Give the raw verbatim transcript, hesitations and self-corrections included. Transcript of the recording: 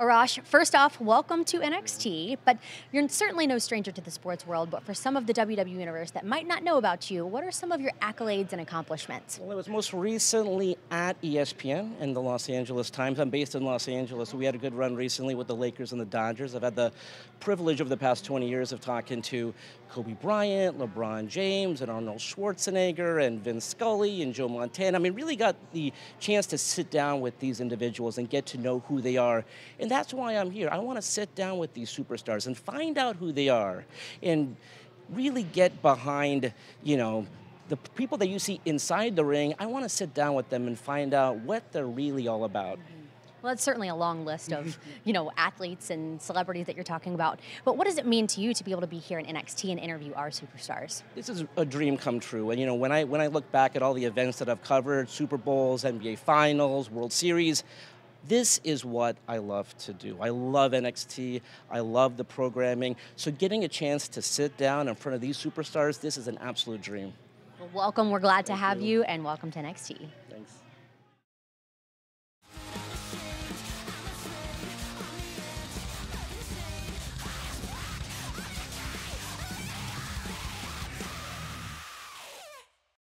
Arash, first off, welcome to N X T, but you're certainly no stranger to the sports world, but for some of the W W E Universe that might not know about you, what are some of your accolades and accomplishments? Well, I was most recently at E S P N and the Los Angeles Times. I'm based in Los Angeles, so we had a good run recently with the Lakers and the Dodgers. I've had the privilege over the past twenty years of talking to Kobe Bryant, LeBron James, and Arnold Schwarzenegger, and Vince Scully, and Joe Montana. I mean, really got the chance to sit down with these individuals and get to know who they are. And that's why I'm here. I want to sit down with these superstars and find out who they are and really get behind, you know, the people that you see inside the ring. I want to sit down with them and find out what they're really all about. Mm-hmm. Well, that's certainly a long list of, you know, athletes and celebrities that you're talking about. But what does it mean to you to be able to be here in N X T and interview our superstars? This is a dream come true. And, you know, when I, when I look back at all the events that I've covered, Super Bowls, N B A Finals, World Series, this is what I love to do. I love N X T, I love the programming. So getting a chance to sit down in front of these superstars, this is an absolute dream. Well, welcome, we're glad to have you, and welcome to N X T. Thanks.